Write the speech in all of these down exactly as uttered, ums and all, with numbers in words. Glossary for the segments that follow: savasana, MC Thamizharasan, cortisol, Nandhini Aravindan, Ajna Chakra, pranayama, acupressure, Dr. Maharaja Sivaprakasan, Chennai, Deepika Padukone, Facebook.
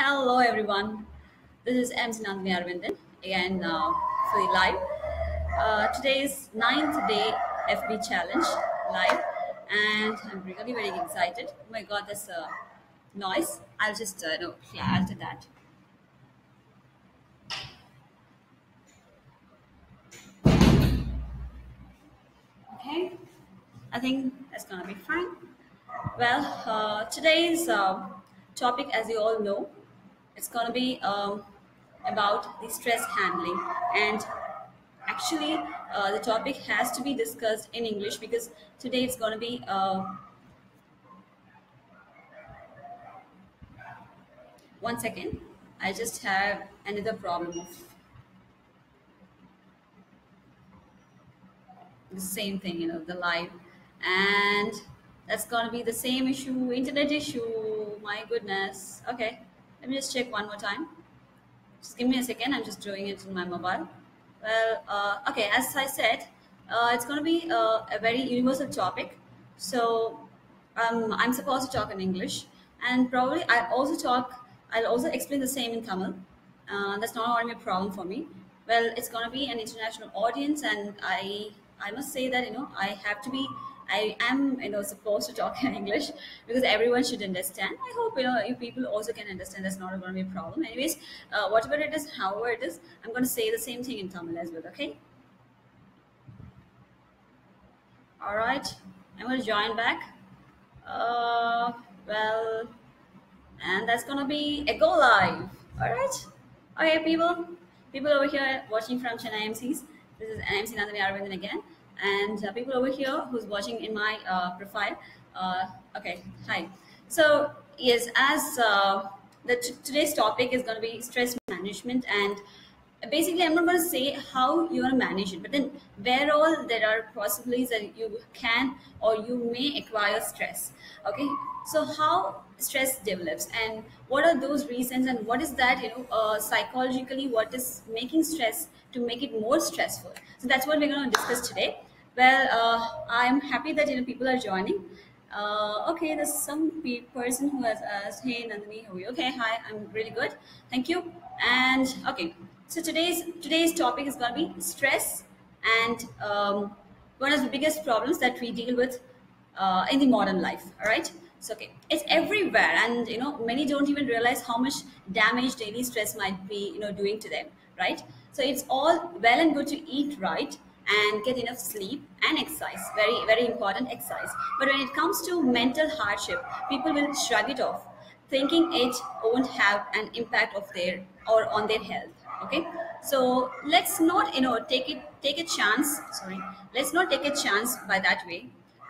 Hello everyone, this is M C Nandhini Aravindan again uh, for the live. Uh, today is ninth day F B challenge live and I'm really very excited. Oh my god, there's a uh, noise. I'll just uh, no, yeah, alter that. Okay, I think that's gonna be fine. Well, uh, today's uh, topic, as you all know, it's gonna be um, about the stress handling, and actually uh, the topic has to be discussed in English because today it's gonna be uh, one second. I just have another problem of the same thing, you know, the live, and that's gonna be the same issue, internet issue. My goodness. Okay. Let me just check one more time. Just give me a second. I'm just doing it in my mobile. Well, uh, okay, as I said, uh, it's going to be uh, a very universal topic. So um, I'm supposed to talk in English, and probably I also talk. I'll also explain the same in Tamil. Uh, that's not only a problem for me. Well, it's going to be an international audience, and I I must say that you know I have to be. I am, you know, supposed to talk in English because everyone should understand. I hope, you know, you people also can understand. That's not going to be a problem. Anyways, uh, whatever it is, however it is, I'm going to say the same thing in Tamil as well, okay? All right. I'm going to join back. Uh, well, and that's going to be a go live. All right. Okay, people. People over here watching from Chennai M Cs. This is M C Nandhini Aravindan again. And uh, people over here who's watching in my uh, profile, uh, okay, hi. So yes, as uh, the t today's topic is going to be stress management, and basically I'm not going to say how you want to manage it, but then where all there are possibilities that you can or you may acquire stress. Okay, so how stress develops and what are those reasons and what is that, you know, uh, psychologically what is making stress to make it more stressful. So that's what we're going to discuss today. Well, uh, I'm happy that, you know, people are joining. Uh, okay, there's some pe person who has asked, hey Nandhini, how are you? Okay, hi, I'm really good, thank you. And okay, so today's today's topic is going to be stress and um, one of the biggest problems that we deal with uh, in the modern life. All right, so okay, it's everywhere, and you know many don't even realize how much damage daily stress might be, you know, doing to them. Right, so it's all well and good to eat right and get enough sleep and exercise, very very important exercise, but when it comes to mental hardship, people will shrug it off thinking it won't have an impact of their or on their health. Okay, so let's not, you know, take it take a chance sorry let's not take a chance by that way,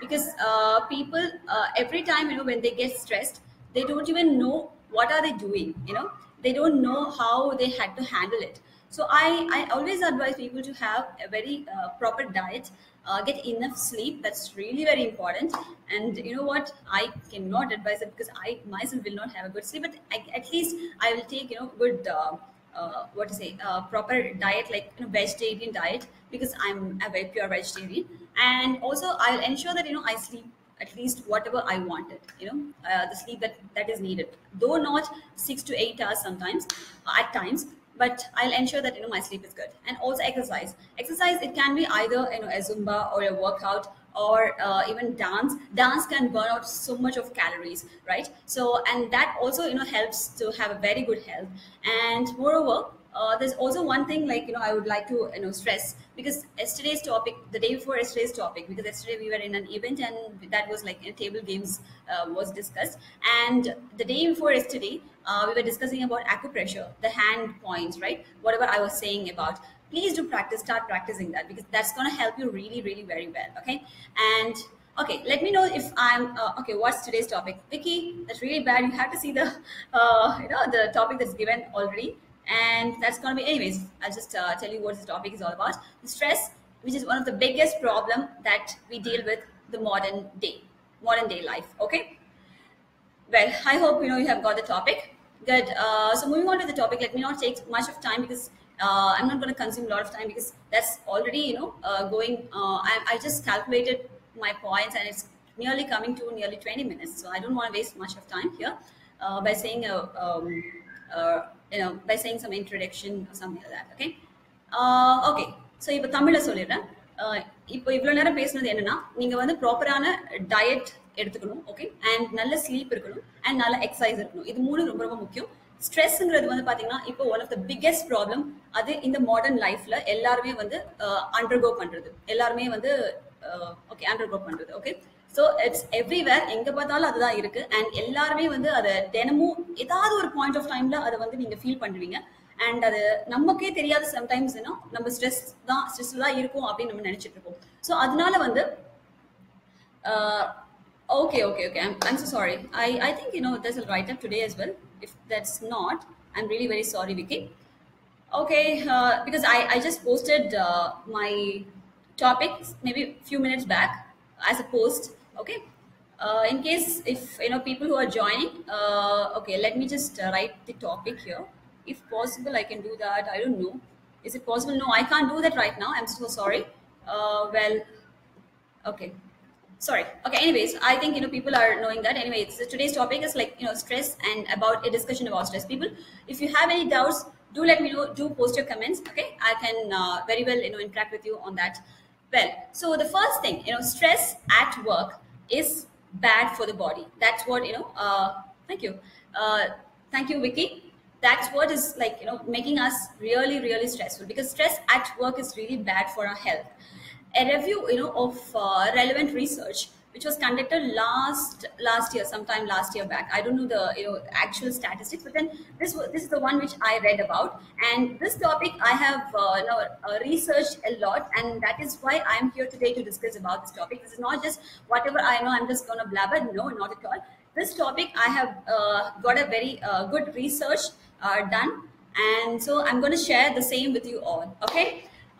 because uh, people uh, every time, you know, when they get stressed, they don't even know what are they doing, you know, they don't know how they had to handle it. So I, I always advise people to have a very uh, proper diet, uh, get enough sleep. That's really very important. And you know what? I cannot advise it because I myself will not have a good sleep. But I, at least I will take, you know, good, uh, uh, what to say, uh, proper diet, like, you know, vegetarian diet, because I'm a very pure vegetarian. And also I'll ensure that, you know, I sleep at least whatever I wanted, you know, uh, the sleep that, that is needed, though not six to eight hours sometimes, at times. But I'll ensure that, you know, my sleep is good. And also exercise. Exercise, it can be either, you know, a Zumba or a workout or uh, even dance. Dance can burn out so much of calories, right? So, and that also, you know, helps to have a very good health. And moreover, uh, there's also one thing, like, you know, I would like to, you know, stress, because yesterday's topic, the day before yesterday's topic, because yesterday we were in an event and that was like, you know, table games uh, was discussed. And the day before yesterday, uh, we were discussing about acupressure, the hand points, right? Whatever I was saying about, please do practice, start practicing that, because that's going to help you really, really very well. Okay. And okay, let me know if I'm, uh, okay, what's today's topic? Vicky, that's really bad. You have to see the, uh, you know, the topic that's given already. And that's going to be, anyways, I'll just uh, tell you what this topic is all about. The stress, which is one of the biggest problem that we deal with the modern day, modern day life. Okay. Well, I hope, you know, you have got the topic. Good. Uh, so moving on to the topic, let me not take much of time because uh, I'm not going to consume a lot of time, because that's already, you know, uh, going, uh, I, I just calculated my points and it's nearly coming to nearly twenty minutes. So I don't want to waste much of time here uh, by saying, uh, um, uh, you know, by saying some introduction or something like that. Okay. Uh, okay. So, if Tamil is solid, uh, if you learn a patient, you have a proper diet, okay, and nalla sleep and nalla exercise. This is very important. Stress is one of the biggest problems in the modern life. Everyone undergo it. Okay, undergo it. Okay. So it's everywhere, enga paathala adha irukku, and ellarume vandu adha denamo edavadhu or point of time la adha vandu neenga feel பண்ணுவீங்க, and adha namukke theriyadhu sometimes you know நம்ம stress da stress la irukum appdi nam nenichittu irukom. So adunala vandu uh, okay okay okay i'm i'm so sorry, i i think you know there's a write up today as well. If that's not, I'm really very sorry, Vicky. Okay, uh, because i i just posted uh, my topics maybe a few minutes back as a post. Okay, uh, in case if you know people who are joining, uh, okay, let me just uh, write the topic here. If possible, I can do that. I don't know. Is it possible? No, I can't do that right now. I'm so sorry. Uh, well, okay, sorry. Okay, anyways, I think you know people are knowing that. Anyway, it's, today's topic is like you know stress and about a discussion about stress. People, if you have any doubts, do let me know. Do post your comments. Okay, I can uh, very well you know interact with you on that. Well, so the first thing, you know, stress at work is bad for the body. That's what you know. Uh, thank you, uh, thank you, Vicky. That's what is like you know making us really, really stressful, because stress at work is really bad for our health. A review you know of uh, relevant research which was conducted last last year, sometime last year back. I don't know the you know actual statistics, but then this this is the one which I read about, and this topic I have uh, you know uh, researched a lot, and that is why I am here today to discuss about this topic. This is not just whatever I know. I'm just gonna blabber. No, not at all. This topic I have uh, got a very uh, good research uh, done, and so I'm gonna share the same with you all. Okay,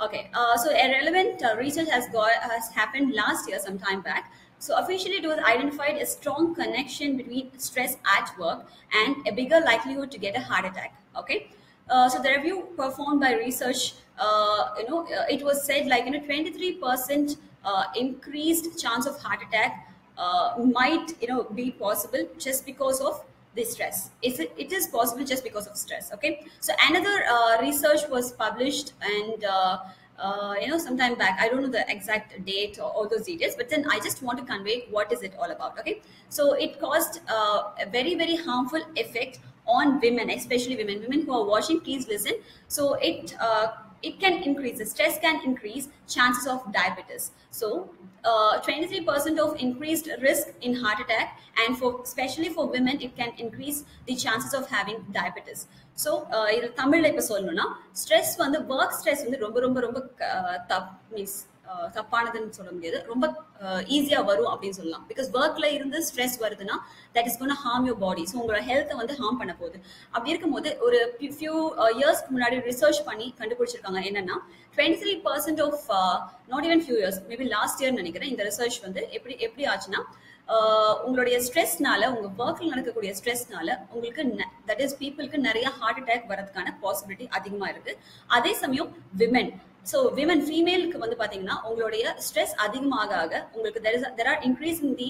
okay. Uh, so a relevant uh, research has got has happened last year, sometime back. So officially, it was identified a strong connection between stress at work and a bigger likelihood to get a heart attack. Okay, uh, so the review performed by research, uh, you know, it was said like you know, twenty-three percent uh, increased chance of heart attack uh, might you know be possible just because of the stress. Is it? It is possible just because of stress. Okay, so another uh, research was published and. Uh, Uh, you know, sometime back. I don't know the exact date or all those details, but then I just want to convey what is it all about. Okay, so it caused uh, a very, very harmful effect on women, especially women. Women who are watching, please listen. So it uh, it can increase, the stress can increase chances of diabetes. So twenty-three percent of increased risk in heart attack, and for especially for women, it can increase the chances of having diabetes. So uh, Tamil la solnona stress vandu work stress vandu romba romba romba tough means tappanadhu nu solla mudiyadhu romba easy ah varum appdi sollalam, because work la irundha stress varuduna that is going to harm your body. So ungala health vandu harm panna podu. Appdi irukumbodhu oru few uh, years munadi research panni kandupidichirukanga enna na twenty-three percent of uh, not even few years, maybe last year nenikiren indha research vandu eppadi eppadi aachuna உங்களுடைய ஸ்ட்ரெஸ்னால, உங்கள் ஒர்க்கில் நடக்கக்கூடிய ஸ்ட்ரெஸ்னால உங்களுக்கு that is பீப்புளுக்கு நிறைய heart attack வரதுக்கான possibility அதிகமாக இருக்குது. அதே சமயம் விமன், ஸோ விமன் ஃபீமேலுக்கு வந்து பார்த்தீங்கன்னா உங்களுடைய ஸ்ட்ரெஸ் அதிகமாக ஆக உங்களுக்கு there is there are increase in the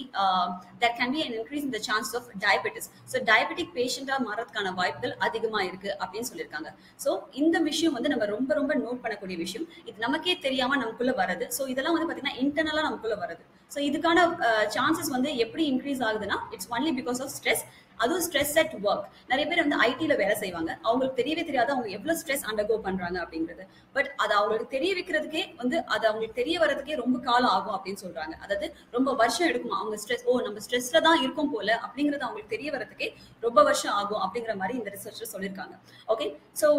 that can be an increase in the chance of diabetes. So diabetic பேஷண்டாக மாறதுக்கான வாய்ப்புகள் அதிகமாக இருக்குது அப்படின்னு சொல்லியிருக்காங்க. ஸோ இந்த விஷயம் வந்து நம்ம ரொம்ப ரொம்ப நோட் பண்ணக்கூடிய விஷயம். இது நமக்கே தெரியாமல் நமக்குள்ளே வருது. ஸோ இதெல்லாம் வந்து பார்த்தீங்கன்னா இன்டர்னலாக நமக்குள்ளே வருது. ஸோ இதுக்கான சான்சஸ் வந்து எப்படி இன்க்ரீஸ் ஆகுதுன்னா it's only because of stress. அதுவும் ஸ்ட்ரெஸ் அட் ஒர்க். நிறைய பேர் வந்து ஐடியில் வேலை செய்வாங்க, அவங்களுக்கு தெரியவே தெரியாது அவங்க எவ்வளோ ஸ்ட்ரெஸ் அண்டர்கோ பண்ணுறாங்க அப்படிங்கிறது. பட் அது அவங்களுக்கு தெரிய வைக்கிறதுக்கே வந்து அது அவங்களுக்கு தெரிய வரதுக்கே ரொம்ப காலம் ஆகும் அப்படின்னு சொல்கிறாங்க. அதாவது ரொம்ப வருஷம் எடுக்கும் அவங்க ஸ்ட்ரெஸ், ஓ நம்ம ஸ்ட்ரெஸ்ல தான் இருக்கும் போல அப்படிங்கிறது அவங்களுக்கு தெரிய வரதுக்கே ரொம்ப வருஷம் ஆகும் அப்படிங்கிற மாதிரி இந்த ரிசர்ச்சில் சொல்லியிருக்காங்க. Okay, so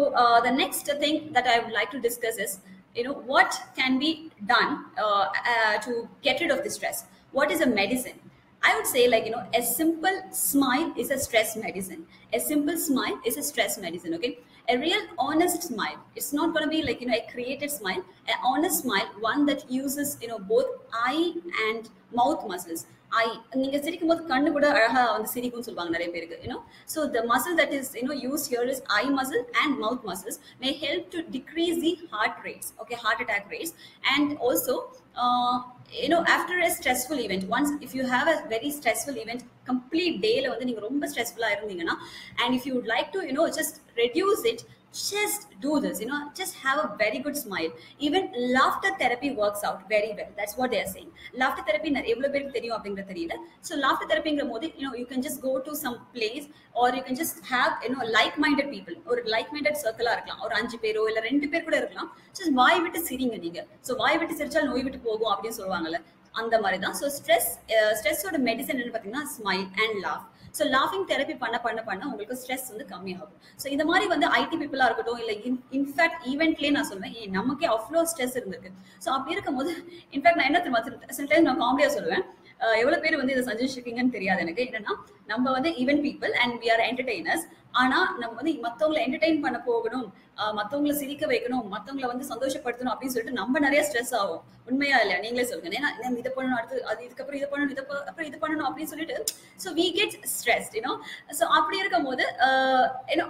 the next thing that I would like to discuss is you know what can be done uh, uh, to get rid of the stress. What is a medicine? I would say like you know a simple smile is a stress medicine. A simple smile is a stress medicine. Okay, a real honest smile. It's not going to be like you know a created smile, an honest smile, one that uses you know both eye and mouth muscles. I you know. So the muscle that is you know used here is eye muscle and mouth muscles may help to decrease the heart rates, okay, heart attack rates. And also uh, you know, after a stressful event, once if you have a very stressful event, complete day stressful, and if you would like to you know just reduce it, just do this, you know, just have a very good smile. Even laughter therapy works out very well. That's what they are saying. Laughter therapy, so laughter therapy, you know, you can just go to some place or you can just have, you know, like-minded people or like-minded circle or anjipero or rentiper, just why it is sitting. So why it is no it pogo. So stress, uh, stress sort of medicine smile and laugh. So laughing therapy panna panna panna ungalku stress undu kammi agum. So indha mari vanda I T people ah irukadom illa in fact event la na solven eh namukke offload stress irundhukku. So appo irukumbodhu in fact na enna theruma sometimes na comedy ah solven evlo peru vanda idu suggest shipping nu theriyadhu enakku enna na namba vanda event people and we are entertainers. ஆனா நம்ம வந்து மத்தவங்களை entertain பண்ண போகணும், மத்தவங்களை சிரிக்க வைக்கணும், மத்தவங்களை வந்து சந்தோஷப்படுத்தணும் அப்படின்னு சொல்லிட்டு நம்ம நிறைய ஸ்ட்ரெஸ் ஆகும். உண்மையா இல்லையா? நீங்களே சொல்லுங்க. ஏன்னா நம்ம இதை பண்ணணும், அடுத்து அது இதுக்கப்புறம் இதை பண்ணணும், இதை அப்புறம் இது பண்ணணும் அப்படின்னு சொல்லிட்டு so we get stressed you know. So அப்படி இருக்கும் போது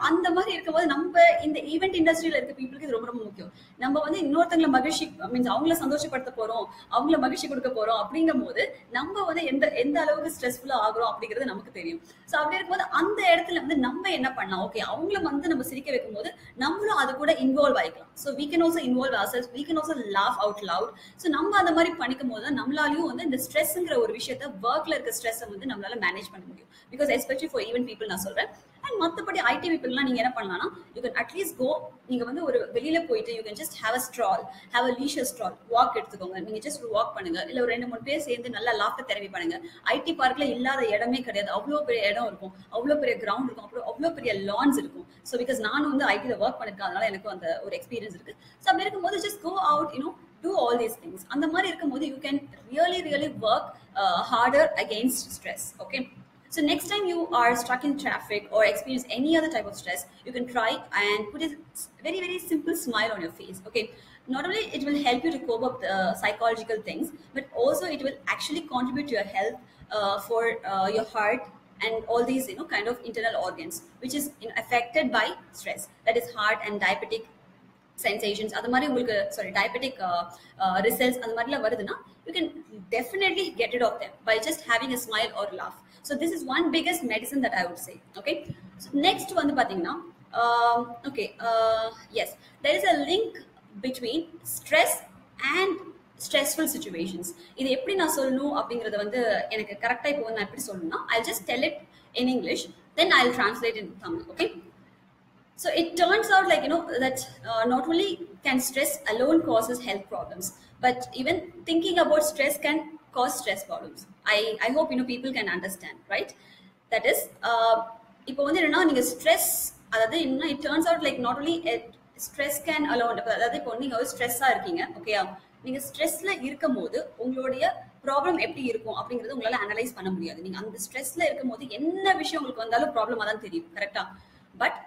அந்த மாதிரி இருக்கும்போது நம்ம இந்த ஈவெண்ட் இண்டஸ்ட்ரியில இருக்க பீப்புளுக்கு இது ரொம்ப ரொம்ப முக்கியம். நம்ம வந்து இன்னொருத்தவங்களை மகிழ்ச்சி மீன்ஸ் அவங்கள சந்தோஷப்படுத்த போறோம், அவங்கள மகிழ்ச்சி கொடுக்க போறோம் அப்படிங்கும் போது நம்ம வந்து எந்த எந்த அளவுக்கு ஸ்ட்ரெஸ்ஃபுல்லா ஆகிறோம் அப்படிங்கிறது நமக்கு தெரியும். ஸோ அப்படி இருக்கும்போது அந்த இடத்துல வந்து நம்ம என்ன பண்ணலாம், ஓகே அவங்கள வந்து நம்ம சிரிக்க வைக்கும் போது நம்மளும் அது கூட இன்வால்வ் ஆயிக்கலாம். So we can also involve ourselves, we can also laugh out loud. So நம்ம அந்த மாதிரி பண்ணிக்கும் போது நம்மளாலயும் வந்து இந்த ஸ்ட்ரெஸ்ங்கிற ஒரு விஷயத்தை வர்க்ல இருக்க ஸ்ட்ரெஸ் வந்து நம்மளால மேனேஜ் பண்ண முடியும். Because especially for event people நான் சொல்றேன். அண்ட் மற்றபடி ஐடி பீப்புள்லாம் நீங்க என்ன பண்ணலாம்னா யூ கேன் அட்லீஸ்ட் கோ, நீங்க வந்து ஒரு வெளியில போயிட்டு you can just have a stroll, have a leisure stroll, walk எடுத்துக்கோங்க. நீங்க ஜஸ்ட் ஒரு வாக் பண்ணுங்க, இல்லை ஒரு ரெண்டு மூணு பேர் சேர்ந்து நல்லா லாஃப்டர் தெரபி பண்ணுங்க. ஐடி பார்க்ல இல்லாத இடமே கிடையாது, அவ்வளோ பெரிய இடம் இருக்கும், அவ்வளோ பெரிய கிரவுண்ட் இருக்கும், அப்புறம் அவ்வளோ பெரிய லான்ஸ் இருக்கும். ஸோ பிகாஸ் நானும் வந்து ஐடியில ஒர்க் பண்ணிருக்கேன், அதனால எனக்கு அந்த ஒரு எக்ஸ்பீரியன்ஸ் இருக்கு. ஸோ அப்படி இருக்கும்போது just go out, you know do all these things. அந்த மாதிரி இருக்கும்போது you can really really work uh, harder against stress. Okay. So next time you are stuck in traffic or experience any other type of stress, you can try and put a very very simple smile on your face. Okay. Not only it will help you to cope up the psychological things, but also it will actually contribute to your health uh, for uh, your heart and all these you know kind of internal organs which is you know, affected by stress. That is heart and diabetic sensations. Other mari ungalku sorry diabetic uh, uh, results. Other mari la varudna. You can definitely get rid of them by just having a smile or laugh. So this is one biggest medicine that I would say. Okay. So next one, pathina. Um, okay. Uh, yes, there is a link between stress and stressful situations. Idu eppadi na solnu abingiradha vandu enakku correct ah ponna eppadi solnu. I'll just tell it in English, then I'll translate it in Tamil. Okay. So it turns out like you know that uh, not only can stress alone causes health problems, but even thinking about stress can cause stress problems. I, I hope you know people can understand, right? That is, uh, stress, it turns out like not only it, stress can alone, stress okay, stress problem எப்படி இருக்கும் அப்படிங்கறது உங்களால analyse பண்ண முடியாது. நீங்க அந்த ஸ்ட்ரெஸ்ல இருக்கும்போது என்ன விஷயம் உங்களுக்கு வந்தாலும் ப்ராப்ளமா தான் தெரியும், கரெக்டா? பட்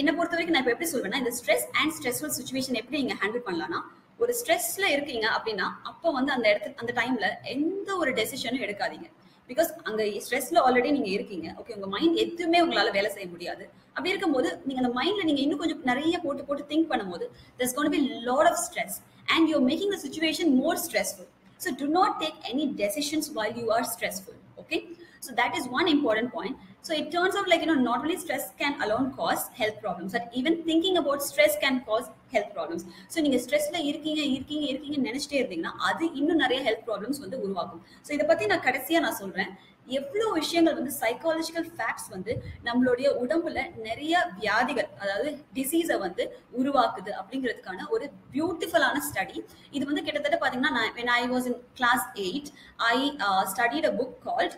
என்ன பொறுத்த வரைக்கும் நான் இப்ப எப்படி சொல்வேன்னா, இந்த ஸ்ட்ரெஸ் அண்ட் ஸ்ட்ரெஸ்ஃபுல் சுச்சுவேஷன் எப்படி நீங்க ஹேண்டில் பண்ணலாம்னா, ஒரு ஸ்ட்ரெஸ்ல இருக்கீங்க அப்படின்னா அப்போ வந்து அந்த இடத்துல அந்த டைம்ல எந்த ஒரு டெசிஷனும் எடுக்காதீங்க. பிகாஸ் அங்கே ஸ்ட்ரெஸ்ல ஆல்ரெடி நீங்க இருக்கீங்க, ஓகே, உங்க மைண்ட் எதுவுமே உங்களால வேலை செய்ய முடியாது. அப்படி இருக்கும்போது நீங்க அந்த மைண்ட்ல நீங்க இன்னும் கொஞ்சம் நிறைய போட்டு போட்டு திங்க் பண்ணும்போது there's going to be lot of stress and you're making the situation more stressful. So do not take any decisions while you are stressful. Okay. So that is one important point. So it turns out like you know not only stress can alone cause health problems, but even thinking about stress can cause health problems. So neenga stress la irkeenga irkeenga irkeenga nenachite irundinga adu innum nariya health problems vandu uruvagum. So idha pathi na kadasiya na solren, evlo vishayangal vandu psychological facts vandu nammalodiya udampula nariya vyadigal adhaadu disease vandu uruvaakudhu abingiradhukana oru beautiful ana study. Idu vandu kettathata pathina when I was in class eight, I uh, studied a book called,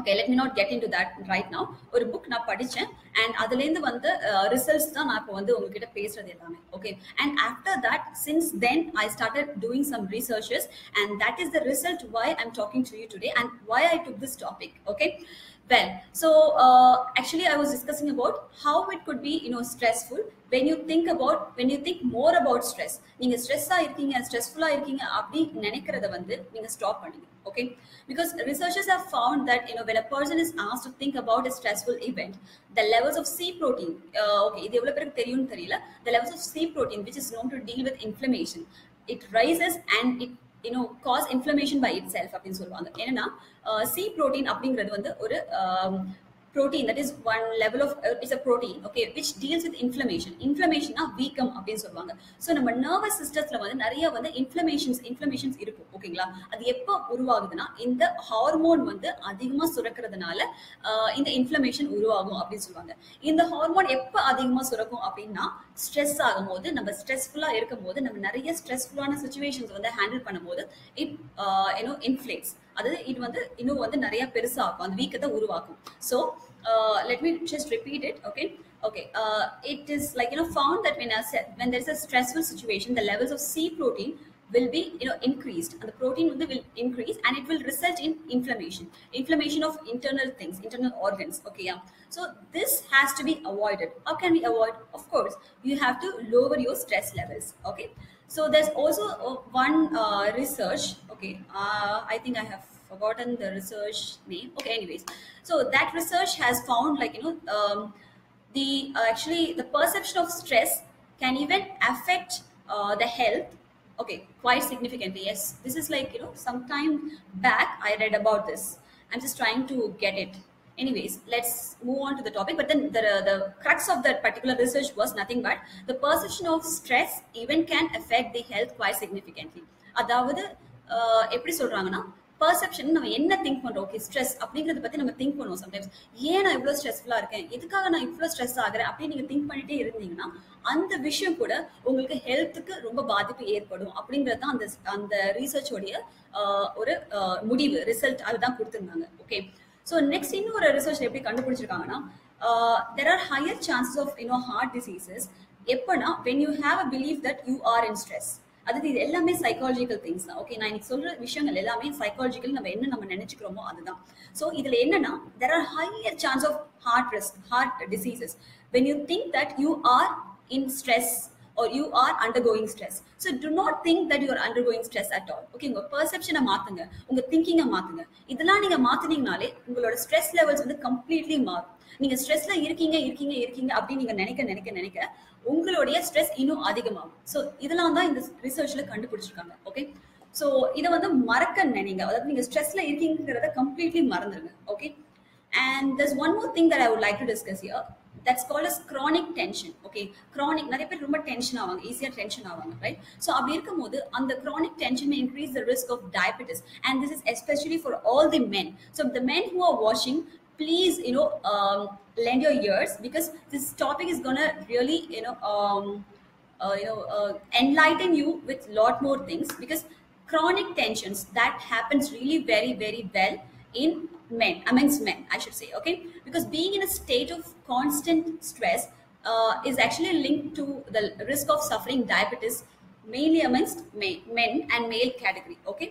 okay, let me not get into that right now. Or book na padichen and adile indu vanda results da na ipo vandu ungakitta pesradhu ellame. Okay, and after that, since then I started doing some researches and that is the result why I'm talking to you today and why I took this topic. Okay, Well, so uh, actually I was discussing about how it could be, you know, stressful when you think about, when you think more about stress. Neenga stress ah irkinga, stressful ah irkinga appdi nenikkiradha vandu neenga stop panninga. Okay, because researchers have found that, you know, when a person is asked to think about a stressful event, the levels of C protein, uh, okay, the levels of C protein, which is known to deal with inflammation, it rises and it, you know, cause inflammation by itself. Uh, C protein um, protein that is one level of uh, it's a protein, okay, which deals with inflammation. Inflammation na weak um appdi solvanga. So nama nervous systems la vanda nariya vanda inflammations inflammations irukku, okayla. Adu eppa uruvagudna inda hormone vanda adhigama surakradanaala inda inflammation uruvagum appdi solvanga. Inda hormone eppa adhigama surakum appina stress agumbodhu, nama stressful ah irukumbodhu, nama nariya stressful ana situations vanda handle panumbodhu it uh, you know inflates. It was the you know what the Naria Persa on the week at the Uruvaku. So uh, let me just repeat it. Okay, okay. Uh, it is like, you know, found that when a, when there is a stressful situation, the levels of C protein will be, you know, increased, and the protein will increase, and it will result in inflammation, inflammation of internal things, internal organs. Okay, yeah. So this has to be avoided. How can we avoid? Of course, you have to lower your stress levels. Okay. So there's also one uh, research. Okay, uh, I think I have forgotten the research name. Okay, anyways, so that research has found, like, you know, um, the uh, actually the perception of stress can even affect uh, the health. Okay, quite significantly. Yes, this is like, you know, sometime back I read about this. I'm just trying to get it. Anyways, let's move on to the topic. But then the, the crux of that particular research was nothing but the perception of stress even can affect the health quite significantly. Adavadhu eppadi solranga na perception nam enna think pandrom, okay, stress appadingiradha pathi nam think pannuvom sometimes. Yen na ivlo stressful ah iruken, edukaga na ivlo stress aagren appadi neenga think pannite irundinga na andha vishayam kuda ungalku health ku romba baadhippu yerpadum appingiradha andha andha research oda oru mudivu result adha kuduthirundanga. Okay. So next in our research எப்படி கண்டுபிடிச்சிருக்காங்கன்னா, there are higher chances of, you know, heart diseases எப்பனா when you have a belief that you are in stress. அது இது எல்லாமே psychological things தான். Okay, நான் இன்னைக்கு சொல்ற விஷயங்கள் எல்லாமே சைக்காலஜிக்கல், நம்ம என்ன நம்ம நினைச்சுக்கிறோமோ அதுதான். ஸோ இதில் என்னன்னா, there are higher chance of heart risk, heart diseases when you think that you are in stress or you are undergoing stress. So do not think that you are undergoing stress at all. Okay, your perception maathunga, unga thinking maathunga. Idella neenga maathiningale ungaloda stress levels vandu completely maath. Neenga stress la irkinga irkinga irkinga appdi neenga nenika nenika nenika ungaloda stress innu adhigamagum. So idella dhaan indha research la kandupidichirukanga. Okay, so idu vandu marakka neenga, adha neenga stress la irkinga completely marandrunga. Okay, and there's one more thing that I would like to discuss here. That's called as chronic tension. Okay, chronic nare per rumba tension avanga, easier tension avanga, right? So abbi irukumbodhu and the chronic tension may increase the risk of diabetes, and this is especially for all the men. So the men who are watching, please, you know, um, lend your ears, because this topic is going to really, you know, um, uh, you know uh, enlighten you with lot more things, because chronic tensions that happens really very very well in men, amongst men, I should say. Okay, because being in a state of constant stress uh, is actually linked to the risk of suffering diabetes, mainly amongst men and male category. Okay,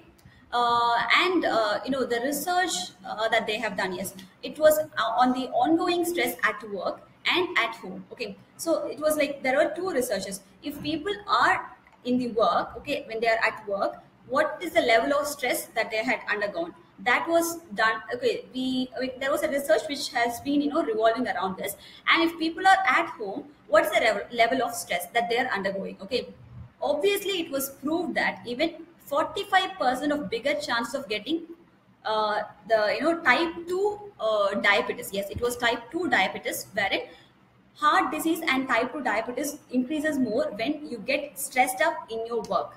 uh, and uh, you know, the research uh, that they have done, yes, it was on the ongoing stress at work and at home. Okay, so it was like there are two researches. If people are in the work, okay, when they are at work, what is the level of stress that they had undergone? That was done. Okay, we, there was a research which has been, you know, revolving around this. And if people are at home, what's the level of stress that they are undergoing? Okay, obviously it was proved that even forty-five percent of bigger chance of getting uh, the, you know, type two uh, diabetes. Yes, it was type two diabetes, wherein heart disease and type two diabetes increases more when you get stressed up in your work,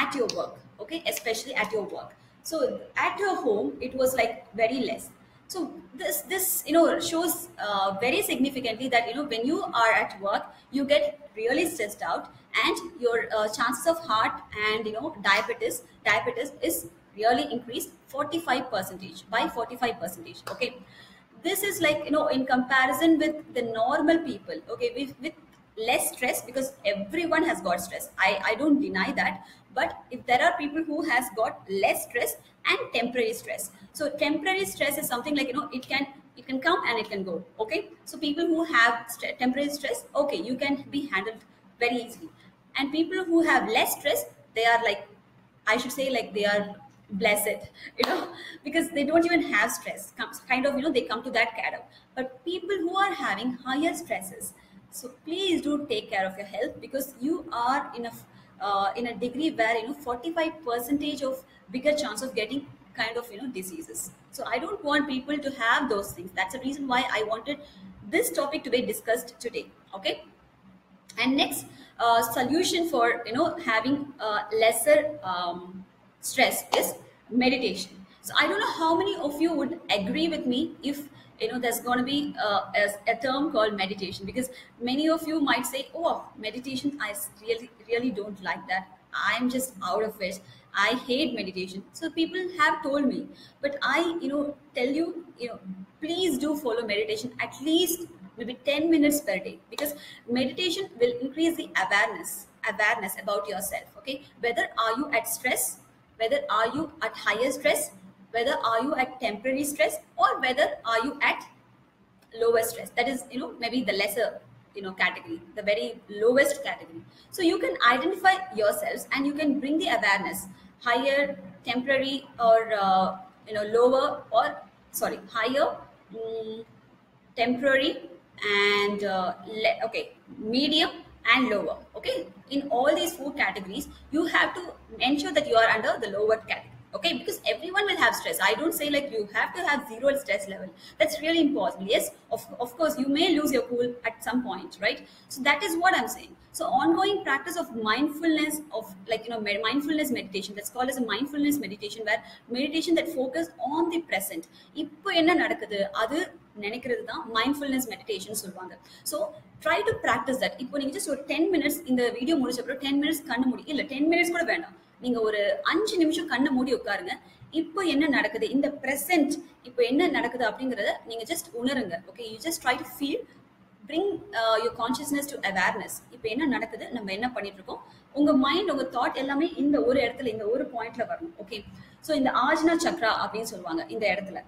at your work. Okay, especially at your work. So at your home, it was like very less. So this, this, you know, shows uh, very significantly that, you know, when you are at work, you get really stressed out, and your uh, chances of heart and, you know, diabetes, diabetes is really increased forty-five percent, by forty-five percent. Okay, this is like, you know, in comparison with the normal people. Okay, with, with less stress, because everyone has got stress. I, I don't deny that. But if there are people who has got less stress and temporary stress, so temporary stress is something like, you know, it can You can come and you can go. Okay, so people who have st temporary stress, okay, you can be handled very easily. And people who have less stress, they are like, I should say, like they are blessed, you know, because they don't even have stress. Comes kind of, you know, they come to that category. But people who are having higher stresses, so please do take care of your health, because you are in a uh, in a degree where, you know, forty-five percent of bigger chance of getting kind of, you know, diseases. So I don't want people to have those things. That's the reason why I wanted this topic to be discussed today. Okay, and next uh, solution for, you know, having uh, lesser um, stress is meditation. So I don't know how many of you would agree with me if, you know, there's going to be uh, a, a term called meditation, because many of you might say, oh, meditation, I really, really don't like that. I'm just out of it. I hate meditation. So people have told me, but I, you know, tell you, you know, please do follow meditation at least maybe ten minutes per day, because meditation will increase the awareness, awareness about yourself. Okay, whether are you at stress, whether are you at higher stress, whether are you at temporary stress, or whether are you at lower stress, that is, you know, maybe the lesser, you know, category, the very lowest category. So you can identify yourselves and you can bring the awareness higher, temporary, or uh, you know, lower, or sorry, higher, um, temporary, and uh, okay, medium and lower. Okay, in all these four categories, you have to ensure that you are under the lower category. Okay, because everyone will have stress. I don't say like you have to have zero stress level. That's really impossible. Yes, of, of course, you may lose your cool at some point, right? So that is what I'm saying. So ongoing practice of mindfulness, of like, you know, mindfulness meditation, that's called as a mindfulness meditation, where meditation that focused on the present. Mindfulness meditation. So try to practice that. So ten minutes in the video, ten minutes, ten minutes. You in the present, just okay, you just try to feel, bring uh, your consciousness to awareness. Your mind, your thought, in the point. Okay, so in the Ajna Chakra,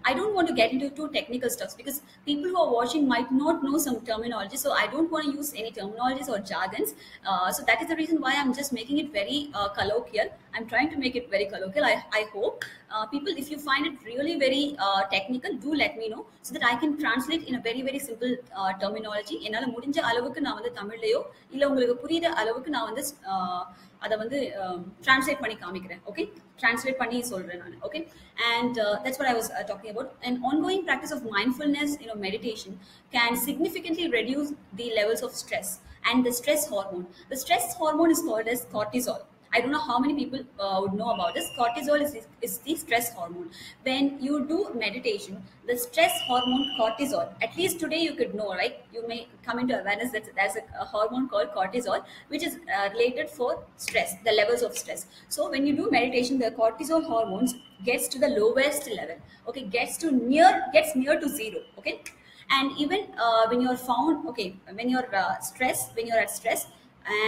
I don't want to get into too technical stuff, because people who are watching might not know some terminology, so I don't want to use any terminologies or jargons. Uh, so that is the reason why I'm just making it very uh, colloquial. I'm trying to make it very colloquial. I, I hope uh, people, if you find it really very uh, technical, do let me know, so that I can translate in a very, very simple uh, terminology. என்னால முடிஞ்ச அளவுக்கு நான் வந்து தமிழ்லயோ இல்ல உங்களுக்கு புரியுற அளவுக்கு நான் வந்து அத வந்து டிரான்ஸ்லேட் பண்ணி காமிக்கிறேன். Okay, translate பண்ணி சொல்றேன் நான். Okay, and uh, that's what I was uh, talking about. An ongoing practice of mindfulness, you know, meditation can significantly reduce the levels of stress and the stress hormone. The stress hormone is called as cortisol. I don't know how many people uh, would know about this. Cortisol is, is the stress hormone. When you do meditation, the stress hormone cortisol, at least today you could know, right? You may come into awareness that there's a, a hormone called cortisol, which is uh, related for stress, the levels of stress. So when you do meditation, the cortisol hormones gets to the lowest level. Okay, gets to near, gets near to zero. Okay, and even uh, when you're found, okay, when you're uh, stressed, when you're at stress,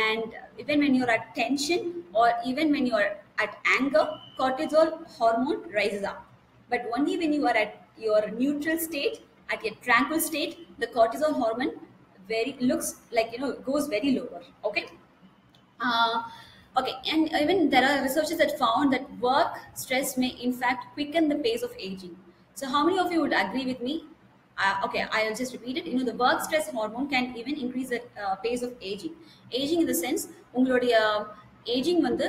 and even when you're at tension, or even when you're at anger, cortisol hormone rises up. But only when you are at your neutral state, at your tranquil state, the cortisol hormone very looks like, you know, goes very lower. Okay, uh, okay, and even there are researchers that found that work stress may in fact quicken the pace of aging. So how many of you would agree with me? Uh, okay, I'll just repeat it. You know, the work stress hormone can even increase the uh, pace of aging. Aging in the sense, ungalodiya aging vandu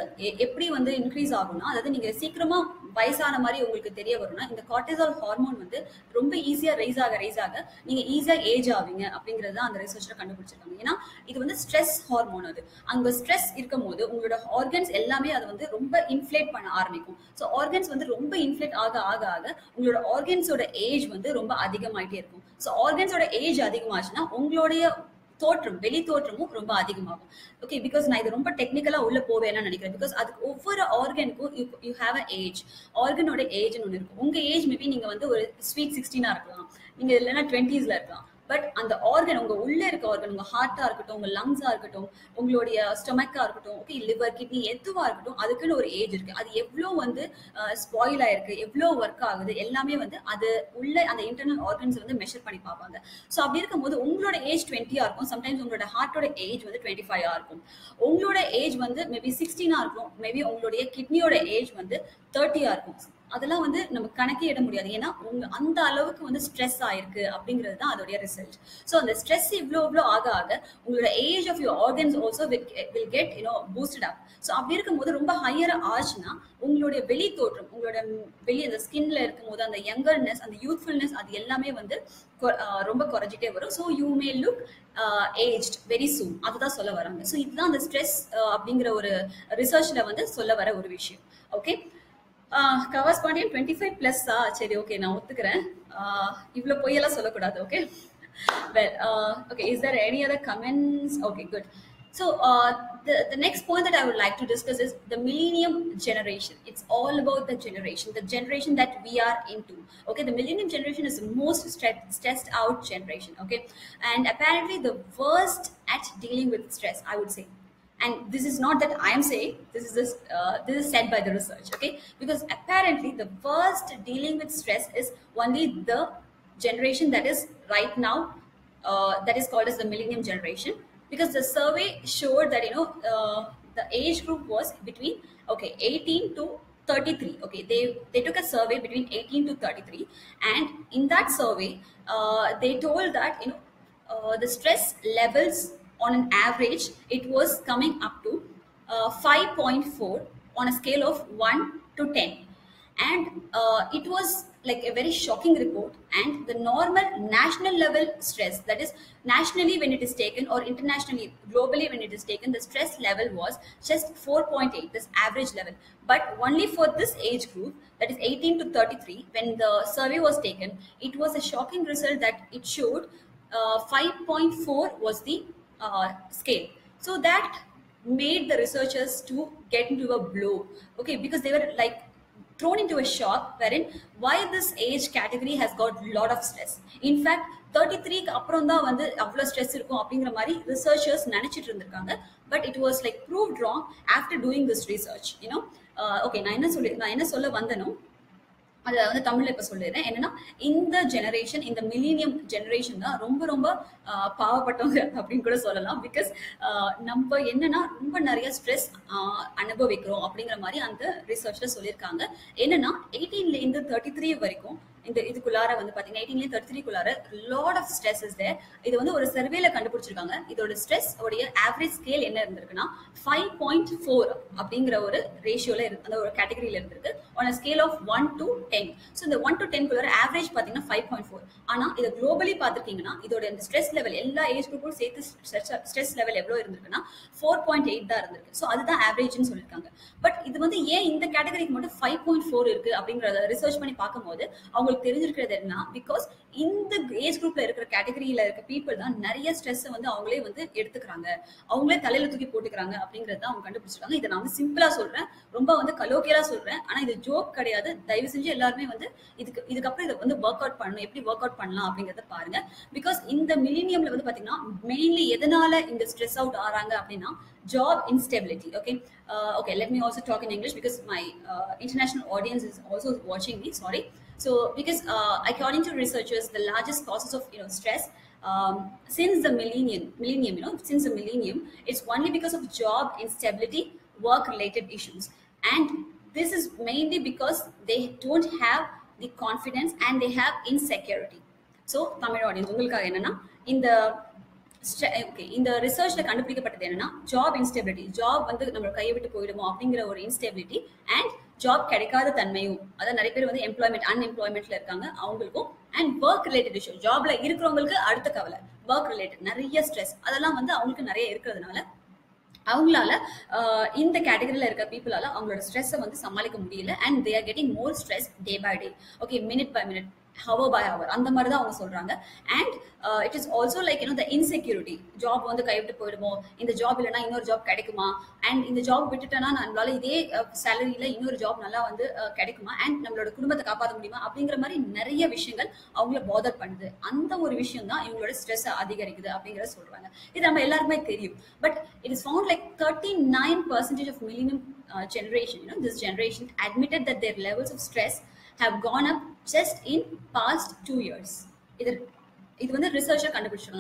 eppadi vandu increase aguna, adha neenga seekrama vayasana mari ungalku theriya varuna, inda cortisol hormone vandu romba easy ah raise aga raise aga neenga easy ah age avinga appingiradha andha researchers kandupidichirukanga. Ena idu vandu stress hormone, adu anga stress irukumbodhu ungaloda organs ellame adu vandu romba inflate panna aarambikkum. So organs vandu romba inflate aga aga aga ungaloda organs oda age vandu romba adhigamaite irukum. So organs oda age adhigamaachina ungaloda தோற்றம் வெளி தோற்றமும் ரொம்ப அதிகமாகும். Okay, because நான் இது ரொம்ப டெக்னிக்கலா உள்ள போவேன்னு நினைக்கிறேன். பிகாஸ் அதுக்கு ஒவ்வொரு ஆர்கனுக்கும் you you have a age, ஆர்கனோட ஏஜ்னு ஒன்று இருக்கும். உங்க ஏஜ் மேபி நீங்க வந்து ஒரு ஸ்வீட் சிக்ஸ்டீனா இருக்கலாம், நீங்க இல்லைன்னா டுவெண்ட்டீஸ்ல இருக்கலாம். But on the organ, unga ulla irukka organ, unga heart ah irukkatum, unga lungs ah irukkatum, ungaloda stomach ah irukkatum, okay, liver, kidney edhuva irukkatum, adukku or age irukku. Adu evlo vandu spoil a irukku, evlo work agudhu, ellame vandu adu ulla and the internal organs vandu measure panni paapanga. So abbi irukumbodhu ungaloda age twenty ah irukum, sometimes ungaloda heart oda age vandu twenty-five ah irukum, ungaloda age vandu maybe sixteen ah irukum, maybe ungaloda kidney oda age vandu thirty ah irukum. அதெல்லாம் வந்து நம்ம கணக்கே இட முடியாது. ஏன்னா அந்த அளவுக்கு வந்து ஸ்ட்ரெஸ் ஆயிருக்கு அப்படிங்கிறது தான் அதோடைய ரிசல்ட். ஸோ அந்த ஸ்ட்ரெஸ் இவ்வளோ இவ்வளோ ஆக ஆக உங்களோட age of your organs also will get you know boosted up. So அப்படி இருக்கும்போது ரொம்ப ஹையராக ஆச்சுன்னா உங்களுடைய வெளி தோற்றம், உங்களோட வெளி அந்த ஸ்கின்ல இருக்கும்போது அந்த யங்கர்னஸ், அந்த யூத்ஃபுல்னஸ், அது எல்லாமே வந்து ரொம்ப குறைஞ்சிட்டே வரும். So you may look aged very soon, அதுதான் சொல்ல வராங்க. ஸோ இதுதான் அந்த ஸ்ட்ரெஸ் அப்படிங்கிற ஒரு ரிசர்ச்ல வந்து சொல்ல வர ஒரு விஷயம். ஓகே, கவர்ஸ் பாண்டியன் டுவெண்ட்டி ஃபைவ் பிளஸ்ஸா? சரி, ஓகே, நான் ஒத்துக்கிறேன். இவ்வளோ பொய்யெல்லாம் சொல்லக்கூடாது. Okay, well, okay, is there any other comments? Okay, good. So uh, the the next point that I would like to discuss is the millennium generation. It's all about the generation, the generation that we are into. Okay, the millennium generation is the most stressed out generation. Okay, and apparently the worst at dealing with stress, I would say. And this is not that I am saying, this is this, uh, this is said by the research, okay? Because apparently the worst dealing with stress is only the generation that is right now, uh, that is called as the millennium generation, because the survey showed that, you know, uh, the age group was between, okay, eighteen to thirty-three. Okay, they they took a survey between eighteen to thirty-three, and in that survey, uh, they told that, you know, uh, the stress levels on an average, it was coming up to uh, five point four on a scale of one to ten, and uh, it was like a very shocking report. And the normal national level stress, that is nationally when it is taken or internationally, globally when it is taken, the stress level was just four point eight, this average level. But only for this age group, that is eighteen to thirty-three, when the survey was taken, it was a shocking result that it showed uh, five point four was the Uh, scale. So that made the researchers to get into a blow, okay, because they were like thrown into a shock wherein why this age category has got a lot of stress. In fact, thirty-three ku appuram da vandu avlo stress irukum abingra mari researchers nanichittu irundhanga, but it was like proved wrong after doing this research, you know. Uh, okay, na enna solli na enna solla vandano அது வந்து தமிழில் இப்போ சொல்லிடுறேன். என்னன்னா, இந்த generation, இந்த millennium generation தான் ரொம்ப ரொம்ப பாவப்பட்டவங்க அப்படின்னு கூட சொல்லலாம். பிகாஸ் நம்ம என்னன்னா ரொம்ப நிறைய ஸ்ட்ரெஸ் அனுபவிக்கிறோம் அப்படிங்கிற மாதிரி அந்த ரிசர்ச்ல சொல்லியிருக்காங்க. என்னன்னா எயிட்டீன்லேருந்து தேர்ட்டி த்ரீ வரைக்கும் இந்த இதுக்குள்ளார வந்து பார்த்தீங்கன்னா எயிட்டீன்லேயே தேர்ட்டி த்ரீக்குள்ளார lot of stress is there. இது வந்து ஒரு சர்வேல கண்டுபிடிச்சிருக்காங்க. இதோட ஸ்ட்ரெஸ் உடைய ஆவரேஜ் ஸ்கேல் என்ன இருந்திருக்குன்னா ஃபைவ் பாயிண்ட் ஃபோர் அப்படிங்கிற ஒரு ரேஷியோல இருக்கு, அந்த ஒரு கேட்டகரியில இருந்திருக்கு, on a scale of one to ten. So இந்த ஒன் டு டென் குள்ளார ஆவரேஜ் பார்த்தீங்கன்னா ஃபைவ் பாயிண்ட் ஃபோர். ஆனால் இதை குளோபலி பார்த்துருக்கீங்கன்னா இதோட இந்த ஸ்ட்ரெஸ் லெவல் எல்லா ஏஜ் குரூப்பும் சேர்த்து ஸ்ட்ரெஸ் லெவல் எவ்வளோ இருந்திருக்குன்னா ஃபோர் பாயிண்ட் எயிட் தான் இருந்திருக்கு. ஸோ அதுதான் ஆவரேஜ்னு சொல்லியிருக்காங்க. பட் இது வந்து ஏன் இந்த கேட்டகரிக்கு மட்டும் ஃபைவ் பாயிண்ட் ஃபோர் இருக்கு அப்படிங்கிறத ரிசர்ச் பண்ணி பார்க்கும்போது அவங்க தெரிஞ்சிருக்கிறது என்ன, பிகாஸ் இந்த ஏஜ் குரூப்ல இருக்கிற கேட்டகரியில இருக்க பீப்புள் தான் நிறைய ஸ்ட்ரெஸ் வந்து அவங்களே வந்து எடுத்துக்கிறாங்க, அவங்களே தலையில தூக்கி போட்டுக்கிறாங்க அப்படிங்கறத அவங்க கண்டுபிடிச்சிருக்காங்க. இதை நான் வந்து சிம்பிளா சொல்றேன், ரொம்ப வந்து கலோக்கியலா சொல்றேன், ஆனா இது ஜோக் கிடையாது. தயவு செஞ்சு எல்லாருமே வந்து இதுக்கு இதுக்கப்புறம் இதை வந்து ஒர்க் அவுட் பண்ணணும், எப்படி ஒர்க் அவுட் பண்ணலாம் அப்படிங்கறத பாருங்க. பிகாஸ் இந்த மில்லினியம்ல வந்து பாத்தீங்கன்னா மெயின்லி எதனால இந்த ஸ்ட்ரெஸ் அவுட் ஆறாங்க அப்படின்னா job instability. Okay, uh, okay, let me also talk in English because my uh, international audience is also watching me, sorry. So because uh, according to researchers, the largest causes of, you know, stress um, since the millennium millennium you know since the millennium it's only because of job instability, work related issues, and this is mainly because they don't have the confidence and they have insecurity. So Tamil audience, ungalukku enna na indha okay, இந்த ரிசர்ச்ல கண்டுபிடிக்கப்பட்டது என்னன்னா job instability, job வந்து நம்ம கையை விட்டு போயிடுமோ அப்படிங்கிற ஒரு இன்ஸ்டெபிலிட்டி, அண்ட் ஜாப் கிடைக்காத தன்மையும், அதாவது நிறைய பேர் வந்து எம்ப்ளாய்மெண்ட் அன்எம்ப்ளாய்மெண்ட்ல இருக்காங்க அவங்களுக்கும், அண்ட் ஒர்க் ரிலேட்டட் இஷ்யூ, ஜாப்ல இருக்கிறவங்களுக்கு அடுத்த கவலை ஒர்க் ரிலேட்டட் நிறைய ஸ்ட்ரெஸ், அதெல்லாம் வந்து அவங்களுக்கு நிறைய இருக்கிறதுனால அவங்களால இந்த கேட்டகரியில இருக்க பீப்புளால அவங்களோட ஸ்ட்ரெஸ்ஸை வந்து சமாளிக்க முடியல. And they are getting more stress day by day, okay, minute by minute. hour by hour. And uh, it is also like, you know, the insecurity. Job on the kaivittu in the job illana innoru job kedaikuma, and in the job vittutana nammala idhe salary la innoru job nalla vandu kedaikuma, and nammaloda kudumbatha kaapaatha mudiyuma abingra mari nariya vishayangal avungala bother pannudhu. Andha oru vishayam dhaan ivungalada stress adhigarikudhu abingra solranga. Idu namma ellarukume theriyum. But it is found like thirty-nine percent of millennium uh, generation, you know, this generation admitted that their levels of stress have gone up just in past two years. This is researcher contribution.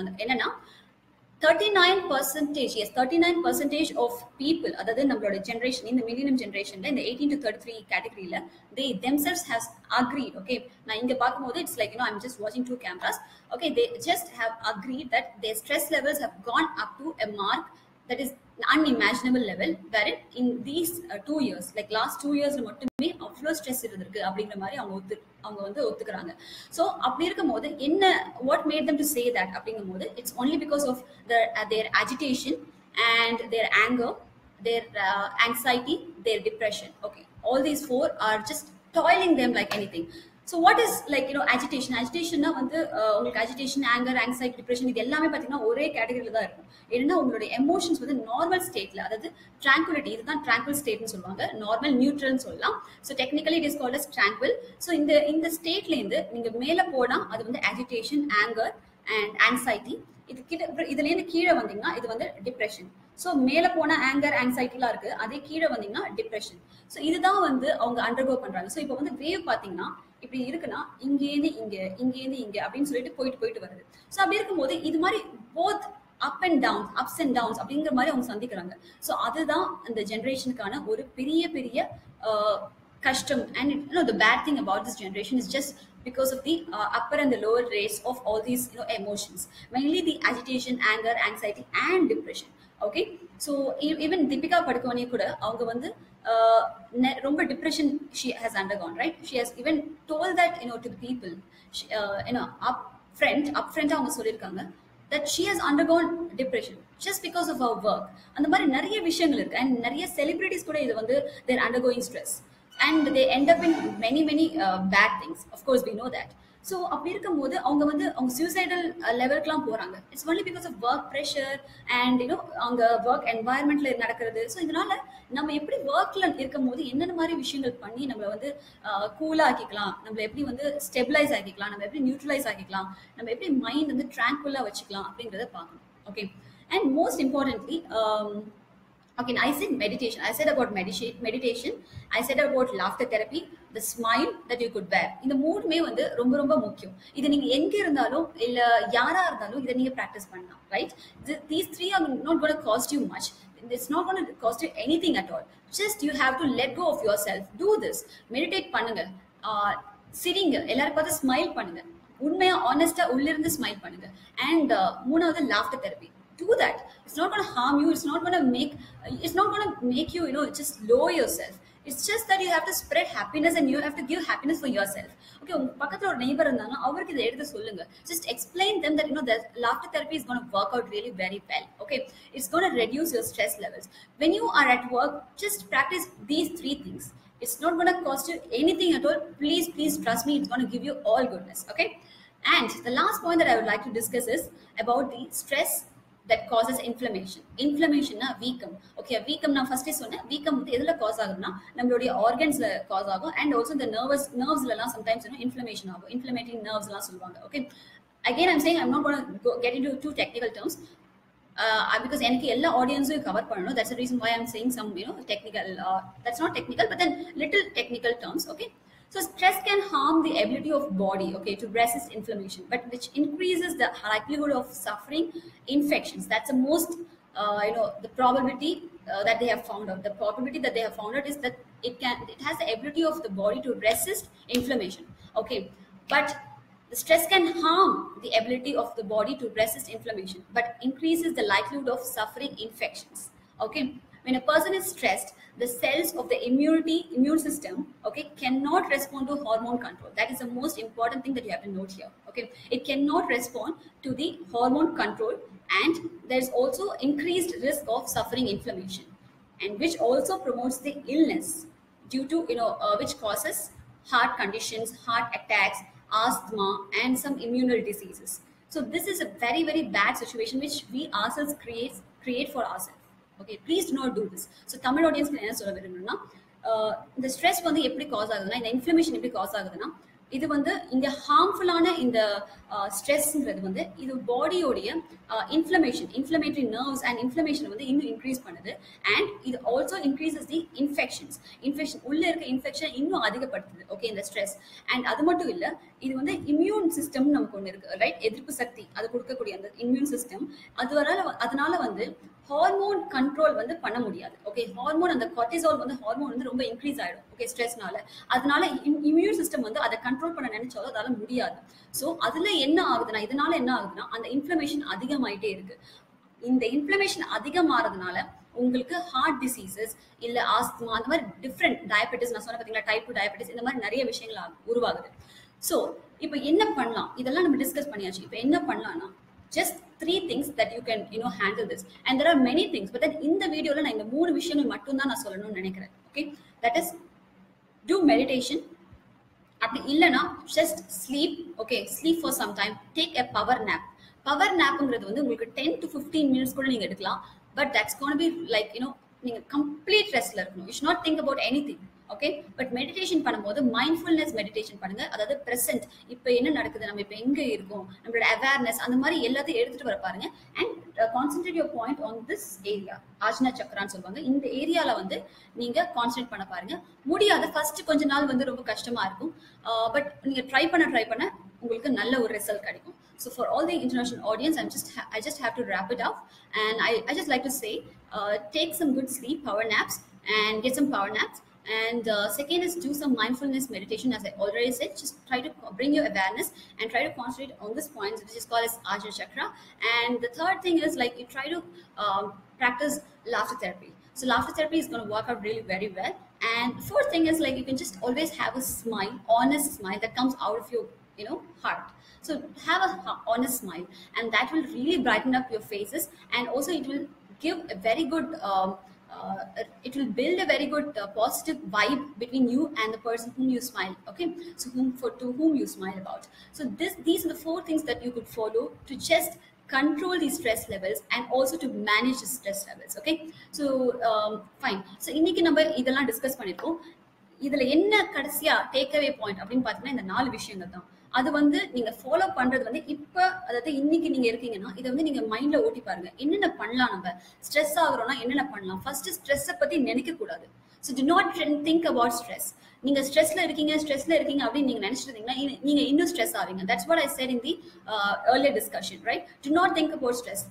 thirty-nine percent, yes, thirty-nine percent of people, other than our generation, in the millennium generation, in the eighteen to thirty-three category, they themselves have agreed. Okay, now in the back, it's like, you know, I'm just watching two cameras. Okay, they just have agreed that their stress levels have gone up to a mark that is unimaginable level, wherein in these uh, two years, like last two years, stress. So what made them to say that? It's only because of their, uh, their agitation and their anger, their uh, anxiety, their depression. Okay, all these four are just toiling them like anything. So what is, like, you know, agitation? Agitation na vandu uh, agitation, anger, anxiety, depression, idu ellame pathina ore category la irukum. Enna ungalde emotions vandu normal state la, adhaadu tranquility, idu dhaan tranquil state nu solvanga, normal neutral nu sollaam. So technically it is called as tranquil. So in the in the state la indu ninga mela pona adu vandu agitation, anger and anxiety. Idu idile indu keela vandinga idu vandu depression. So mela pona anger, anxiety la irukku, adhe keela vandinga depression. So idu dhaan vandu avanga undergo pandranga. So ipo vandu wave pathina இப்படி இருக்குன்னா இங்கேந்து இங்க இங்கேந்து இங்க அப்படின்னு சொல்லிட்டு போயிட்டு போயிட்டு வருது. So அப்படி இருக்கும்போது இது மாதிரி both up and downs ups and downs அப்படிங்கிற மாதிரி அவங்க சந்திக்கிறாங்க. ஸோ அதுதான் அந்த ஜென்ரேஷனுக்கான ஒரு பெரிய பெரிய கஷ்டம். And it you know the bad thing about this generation is just because of the uh, upper and the lower rates of all these, you know, emotions, mainly the agitation, anger, anxiety and depression. Okay, so even Deepika Padukone kuda avanga vandu romba depression she has undergone, right? She has even told that, you know, to the people, she, uh, you know, up front up front avanga sollirukanga that she has undergone depression just because of her work. And mari nariya vishayangal irukku, and nariya celebrities kuda idu vandu they are undergoing stress. And they end up in many, many uh, bad things. Of course, we know that. So, suicidal level, it's only because of work pressure and, you know, work environment. So, we work, cool, stabilize, neutralize, mind tranquil. Okay. And most importantly, um, okay, I said meditation. I said about medita meditation. I said about laughter therapy, the smile that you could wear. In the mood, may vandu romba romba mukkiyam. Idha neenga enga irundhalo illa yara irundhalo idha neenga practice panna, right? Th these three are not going to cost you much. It's not going to cost you anything at all. Just you have to let go of yourself. Do this. Meditate pannunga. Uh, sitting, ellarku paatha smile pannunga. Unmaya honesta ullirundhu smile pannunga. And uh, moonavathu laughter therapy. Do that. It's not going to harm you. It's not going to make, it's not going to make you, you know, just lower yourself. It's just that you have to spread happiness and you have to give happiness for yourself. Okay, just explain them that, you know, that laughter therapy is going to work out really very well. Okay, it's going to reduce your stress levels. When you are at work, just practice these three things. It's not going to cost you anything at all. Please, please trust me. It's going to give you all goodness. Okay, and the last point that I would like to discuss is about the stress that causes inflammation. Inflammation na weakam. Okay, weakam na first sonna weakam edula cause agumna nammaloda organs la cause agum, and also the nervous nerves la sometimes, you know, inflammation agum, inflammatory nerves la solvanga. Okay, again I'm saying I'm not going to get into too technical terms uh, because enakku ella audience ku cover pananum. That's the reason why I'm saying some, you know, technical uh, that's not technical but then little technical terms. Okay, so stress can harm the ability of body, okay, to resist inflammation, but which increases the likelihood of suffering infections. That's the most, uh, you know, the probability uh, that they have found out. The probability that they have found out is that it can, it has the ability of the body to resist inflammation. Okay, but the stress can harm the ability of the body to resist inflammation, but increases the likelihood of suffering infections. Okay. When a person is stressed, the cells of the immunity, immune system, okay, cannot respond to hormone control. That is the most important thing that you have to note here. Okay, it cannot respond to the hormone control, and there is also increased risk of suffering inflammation, and which also promotes the illness due to, you know, uh, which causes heart conditions, heart attacks, asthma, and some immunal diseases. So this is a very, very bad situation which we ourselves create, create for ourselves. Okay, please do not do this. So Tamil audience can uh, the stress on the cause the inflammation cause this is harmful in the uh, stress. This is the body uh, inflammation, inflammatory nerves and inflammation increase and it also increases the infections. Infection infection inno okay in the stress and adu mattum illa idu vande immune system namakku irukku right edirpu sakti adu kudukkakudi and immune system adu varala adanal vande hormone control vande panna mudiyadhu okay hormone and the cortisol vande hormone vande romba increase aayidum okay stress nala adanal immune system vande adha control panna nenachalo adala mudiyadhu so adula enna agudna idanal enna agudna and the inflammation adhigamaite irukku in the inflammation adhigamaradnala ungalku heart diseases illa asthma and mari different diabetes na sonna pathina type two diabetes indha mari nariya vishayangala uruvagudhu so ipo enna pannalam idella nam discuss paniyachi ipo enna pannalam na just three things that you can you know handle this and there are many things but then in the video la na indha three vishayangal mattum dhaan na solanu nenaikiren okay that is do meditation apdi illa na just sleep okay sleep for some time take a power nap power nap ingradhu vandu ungalku ten to fifteen minutes kulla neenga edukalam but that's going to be like you know neenga complete rest la irukanum you should not think about anything okay but meditation பண்ணும்போது mindfulness meditation பண்ணுங்க அதாவது present இப்போ என்ன நடக்குது நம்ம இப்போ எங்க இருக்கோம் நம்மளோட awareness அந்த மாதிரி எல்லாத்தையும் எடுத்துட்டு வர பாருங்க and uh, concentrate your point on this area ஆஜ்னா சக்கரான்னு சொல்வாங்க இந்த ஏரியால வந்து நீங்க கான்சென்ட்ரேட் பண்ண பாருங்க முடியாத first கொஞ்ச நாள் வந்து ரொம்ப கஷ்டமா இருக்கும் but நீங்க try பண்ண try பண்ண உங்களுக்கு நல்ல ஒரு result கிடைக்கும் so for all the international audience i'm just i just have to wrap it up and i i just like to say uh, take some good sleep power naps and get some power naps and uh, second is do some mindfulness meditation as I already said just try to bring your awareness and try to concentrate on this point which is called as Ajna Chakra and the third thing is like you try to um, practice laughter therapy so laughter therapy is going to work out really very well and fourth thing is like you can just always have a smile honest smile that comes out of your you know heart so have a honest smile and that will really brighten up your faces and also it will give a very good um, Uh, it will build a very good uh, positive vibe between you and the person whom you smile okay so whom for to whom you smile about so this these are the four things that you could follow to just control these stress levels and also to manage the stress levels okay so um, fine so இன்னைக்கு நம்ம இதெல்லாம் discuss பண்ணிட்டோம் இதுல என்ன கடைசியா take away point அப்படினு பார்த்தீங்கன்னா இந்த நாலு விஷயங்கள்தான் அது வந்து நீங்க ஃபாலோ பண்றது வந்து இப்ப அதாவது இன்னைக்கு நீங்க இருக்கீங்கன்னா இத வந்து நீங்க மைண்ட்ல ஓட்டி பாருங்க என்னென்ன பண்ணலாம் நம்ம ஸ்ட்ரெஸ் ஆகுறோம்னா என்னென்ன பண்ணலாம் ஃபர்ஸ்ட் ஸ்ட்ரெஸ்ஸ பத்தி நினைக்க கூடாது so do not think about stress நீங்க ஸ்ட்ரெஸ்ல இருக்கீங்க ஸ்ட்ரெஸ்ல இருக்கீங்க அப்படி நீங்க நினைச்சிட்டு இருந்தீங்கன்னா நீங்க இன்னும் ஸ்ட்ரெஸ் ஆவீங்க that's what I said in the uh, earlier discussion right do not think about stress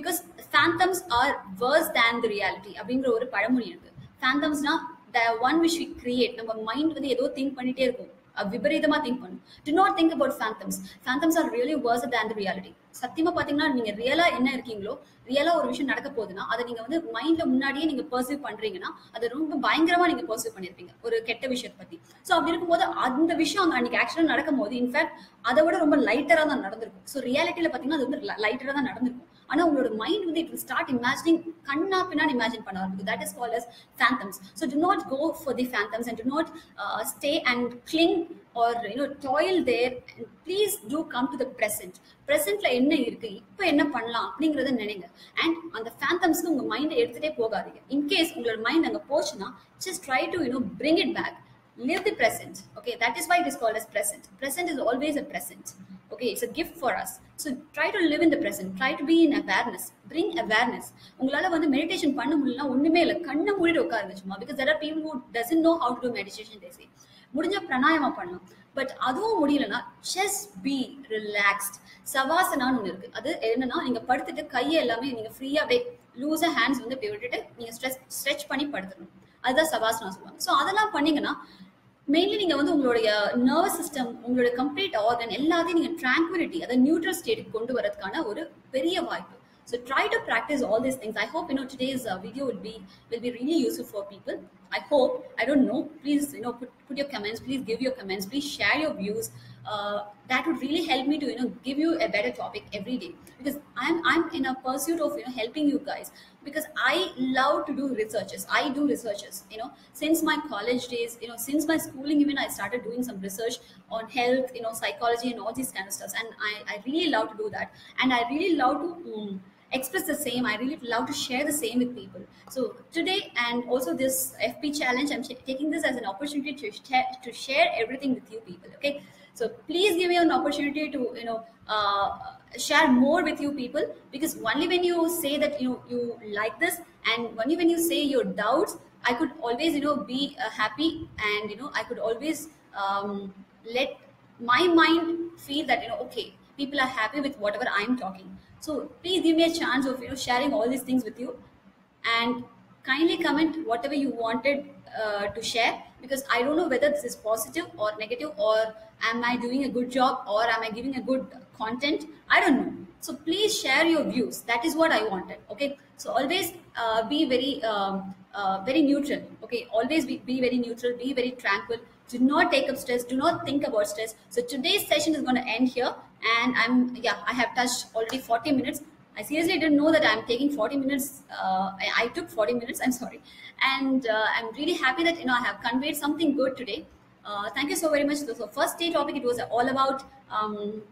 because phantoms are worse than the reality அப்படிங்கற ஒரு பழமொழி இருக்கு phantomsனா the one which we create நம்ம மைண்ட் வந்து ஏதோ think பண்ணிட்டே இருக்கும் விபரீதமா திங்க் பண்ணும் do not think about phantoms phantoms are really worse than the reality சத்தியமா பாத்தீங்கன்னா நீங்க ரியலா என்ன இருக்கீங்களோ ரியலா ஒரு விஷயம் நடக்க போகுதுன்னா அதை நீங்க வந்து மைண்ட்ல முன்னாடியே நீங்க பர்சீவ் பண்றீங்கன்னா அது ரொம்ப பயங்கரமா நீங்க பர்சீவ் பண்ணிருப்பீங்க ஒரு கெட்ட விஷயத்தை பத்தி சோ அப்படி இருக்கும்போது அந்த விஷயம் அன்னைக்கு ஆக்சுவலா நடக்கும் போது இன்ஃபேக்ட் அதை விட ரொம்ப லைட்டரா தான் நடந்திருக்கும் சோ ரியாலிட்டியில பாத்தீங்கன்னா அது வந்து லைட்டரா தான் நடந்திருக்கும் ஆனா உங்களோட மைண்ட் வந்து இட் வில் ஸ்டார்ட் இமேஜினிங் கண்ணா பின்னாடி இமேஜின் பண்ண ஆரம்பிக்கும் that is called as phantoms so do not go for the phantoms and do not uh, stay and cling or you know toil there and please do come to the present presentல என்ன இருக்கு இப்போ என்ன பண்ணலாம் அப்படிங்கறத நினைங்க and அந்த phantomsக்கு உங்க மைண்ட் எடுத்துட்டே போகாதீங்க in case உங்களோட மைண்ட் அங்க போச்சுனா just try to you know bring it back live the present okay that is why it is called as present present is always a present okay it's a gift for us so try to live in the present try to be in awareness bring awareness ungalaala vandu meditation panna mudiyala onnume illa kanna moodi ukarunga chumma because there are people who doesn't know how to do meditation they say mudinja pranayama pannum but aduvum mudiyalana just be relaxed savasana nu irukku adu enna na neenga paduthittu kaiye ellame neenga free ah abbe loose hands undu pivotittu neenga stretch stretch panni paduthirunum adha savasana solluvaanga so adala panningana mainly நீங்க வந்து உங்களுடைய nervous system உங்களுடைய complete organ எல்லாத்தையும் நீங்க tranquillity அதாவது neutral ஸ்டேட்டுக்கு கொண்டு வரதுக்கான ஒரு பெரிய வாய்ப்பு so try to practice all these things I hope you know today's uh, video will be will be really useful for people I hope, I don't know, please, you know, put, put your comments, please give your comments, please share your views. Uh, that would really help me to, you know, give you a better topic every day, because I'm, I'm in a pursuit of, you know, helping you guys, because I love to do researches. I do researches, you know, since my college days, you know, since my schooling, even I started doing some research on health, you know, psychology and all these kind of stuff. And I, I really love to do that. And I really love to... Um, express the same. I really love to share the same with people. So today, and also this F P challenge, I'm taking this as an opportunity to share, to share everything with you people. Okay, so please give me an opportunity to, you know, uh, share more with you people, because only when you say that, you know, you like this, and only when you say your doubts, I could always, you know, be uh, happy, and, you know, I could always um, let my mind feel that, you know, okay, people are happy with whatever I'm talking. So please give me a chance of, you know, sharing all these things with you, and kindly comment whatever you wanted uh, to share, because I don't know whether this is positive or negative, or am I doing a good job, or am I giving a good content? I don't know. So please share your views. That is what I wanted. Okay. So always uh, be very, um, uh, very neutral. Okay. Always be, be very neutral. Be very tranquil. Do not take up stress. Do not think about stress. So today's session is going to end here. And I'm, yeah, I have touched already forty minutes. I seriously didn't know that I'm taking forty minutes. Uh, I, I took forty minutes. I'm sorry. And uh, I'm really happy that, you know, I have conveyed something good today. Uh, thank you so very much. So, so first day topic, it was all about um,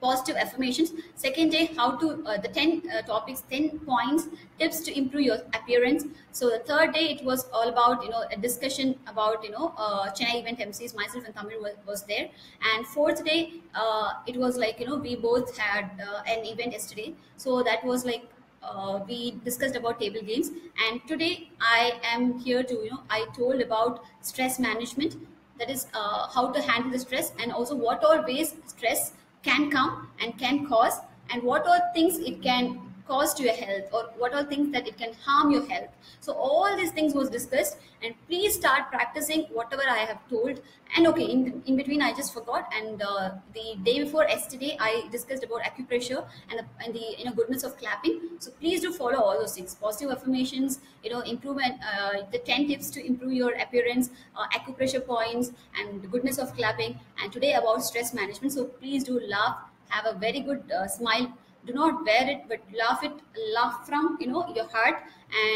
positive affirmations. Second day, how to, uh, the ten topics, ten points, tips to improve your appearance. So the third day, it was all about, you know, a discussion about, you know, uh, Chennai event M Cs, myself and Tamil was, was there. And fourth day, uh, it was like, you know, we both had uh, an event yesterday. So that was like, uh, we discussed about table games. And today I am here to, you know, I told about stress management. That is uh, how to handle the stress, and also what all ways stress can come and can cause, and what all things it can cause to your health, or what all things that it can harm your health. So all these things was discussed, and please start practicing whatever I have told. And okay, in, in between I just forgot, and uh, the day before yesterday I discussed about acupressure and the, and the you know goodness of clapping. So please do follow all those things: positive affirmations, you know, improvement, uh, the ten tips to improve your appearance, uh, acupressure points, and the goodness of clapping. And today about stress management. So please do laugh, have a very good uh, smile. Do not wear it, but laugh it, laugh from, you know, your heart,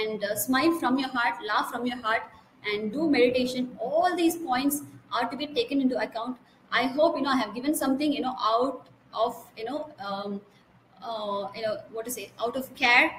and uh, smile from your heart, laugh from your heart, and do meditation. All these points are to be taken into account. I hope, you know, I have given something, you know, out of, you know, um, uh, you know, what to say, out of care.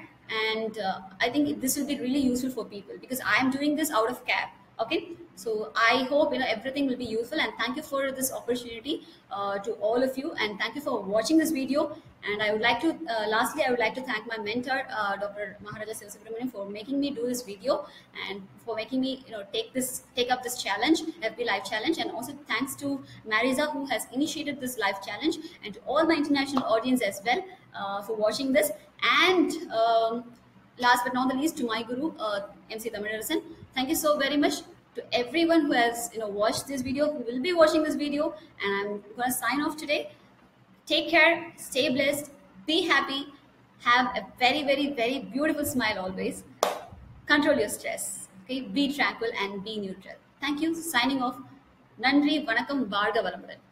And uh, I think this will be really useful for people, because I am doing this out of care. Okay. So I hope, you know, everything will be useful, and thank you for this opportunity uh, to all of you, and thank you for watching this video. And I would like to, uh, lastly, I would like to thank my mentor, uh, Doctor Maharaja Sivaprakasan, for making me do this video, and for making me, you know, take this, take up this challenge, F B Live Challenge. And also thanks to Marisa, who has initiated this live challenge, and to all my international audience as well uh, for watching this. And um, last but not the least, to my guru, uh, M C Thamizharasan. Thank you so very much. To everyone who has, you know, watched this video, who will be watching this video, and I'm gonna sign off today. Take care, stay blessed, be happy, have a very, very, very beautiful smile always. Control your stress. Okay, be tranquil and be neutral. Thank you. Signing off. Nandri Vanakkam Varga Valamudan.